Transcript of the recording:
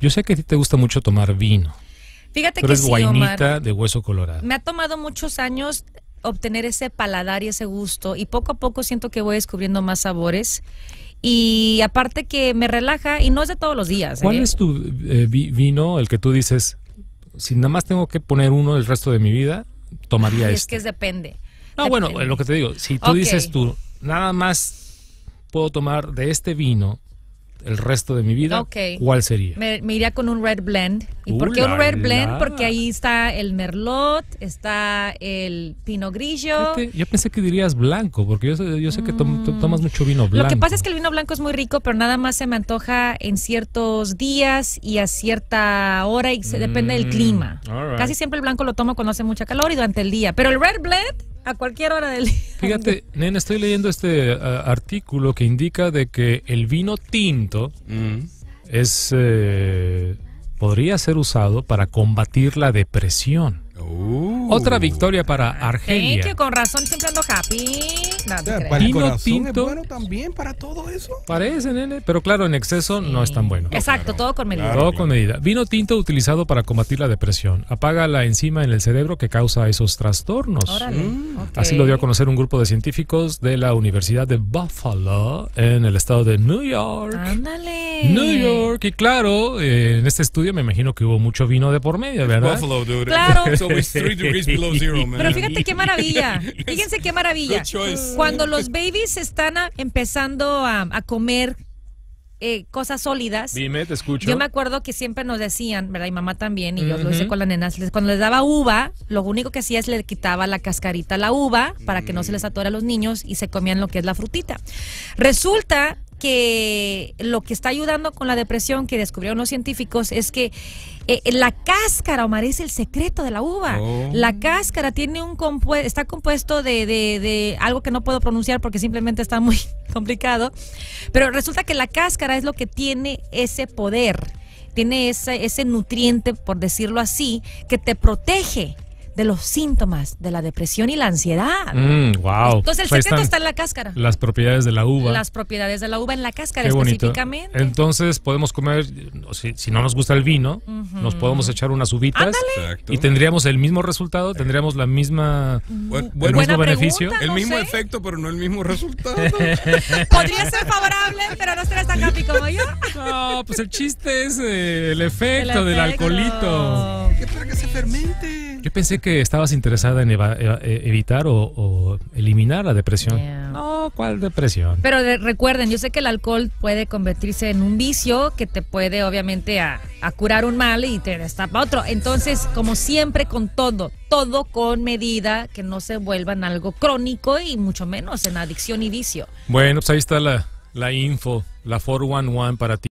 Yo sé que a ti te gusta mucho tomar vino. Fíjate que sí, Omar. Pero es guainita de hueso colorado. Me ha tomado muchos años obtener ese paladar y ese gusto, y poco a poco siento que voy descubriendo más sabores. Y aparte que me relaja, y no es de todos los días. ¿Cuál es tu vino, el que tú dices, si nada más tengo que poner uno el resto de mi vida, tomaría este? Es que depende. No, depende. Bueno, lo que te digo, si tú dices tú, nada más puedo tomar de este vino el resto de mi vida, ¿cuál sería? Me iría con un Red Blend. ¿Y por qué un Red Blend? Porque ahí está el Merlot, está el Pinot Grillo. Yo pensé que dirías blanco, porque yo sé que tomas mucho vino blanco. Lo que pasa es que el vino blanco es muy rico, pero nada más se me antoja en ciertos días y a cierta hora, y depende del clima. Casi siempre el blanco lo tomo cuando hace mucha calor y durante el día, pero el Red Blend a cualquier hora del día. Fíjate, nena, estoy leyendo este artículo que indica de que el vino tinto es podría ser usado para combatir la depresión. Otra victoria para Argelia. Que con razón siempre ando happy. No, o sea, para el corazón tinto, es bueno también para todo eso. Parece, nene, pero claro, en exceso no es tan bueno. Exacto, todo con medida. Todo con medida. Vino tinto utilizado para combatir la depresión. Apaga la enzima en el cerebro que causa esos trastornos. Así lo dio a conocer un grupo de científicos de la Universidad de Buffalo, en el estado de New York. ¡Ándale! New York. Y claro, en este estudio me imagino que hubo mucho vino de por medio, ¿verdad? Buffalo, dude. Claro. Pero fíjate qué maravilla. Fíjense qué maravilla. Cuando los babies están empezando a comer cosas sólidas. Dime, te escucho. Yo me acuerdo que siempre nos decían, ¿verdad? Y mamá también, y yo lo hice con las nenas. Cuando les daba uva, lo único que hacía es le quitaba la cascarita a la uva para que no se les atore a los niños y se comían lo que es la frutita. Resulta que lo que está ayudando con la depresión, que descubrieron los científicos, es que la cáscara, Omar, es el secreto de la uva. La cáscara tiene un está compuesto de algo que no puedo pronunciar porque simplemente está muy complicado, pero resulta que la cáscara es lo que tiene ese poder, tiene ese nutriente, por decirlo así, que te protege de los síntomas de la depresión y la ansiedad. Wow. Entonces el secreto está en la cáscara. Las propiedades de la uva. Las propiedades de la uva en la cáscara específicamente. Entonces podemos comer, si no nos gusta el vino, nos podemos echar unas uvitas y tendríamos el mismo resultado, tendríamos la misma, el mismo beneficio. El mismo efecto, pero no el mismo resultado. Podría ser favorable, pero no serás tan happy como yo. No, pues el chiste es el efecto del alcoholito. Que para que se fermente. Yo pensé que estabas interesada en evitar o eliminar la depresión. No, ¿cuál depresión? Pero recuerden, yo sé que el alcohol puede convertirse en un vicio que te puede obviamente a curar un mal y te destapa otro. Entonces, como siempre, con todo con medida, que no se vuelvan algo crónico y mucho menos en adicción y vicio. Bueno, pues ahí está la info, la 411 para ti.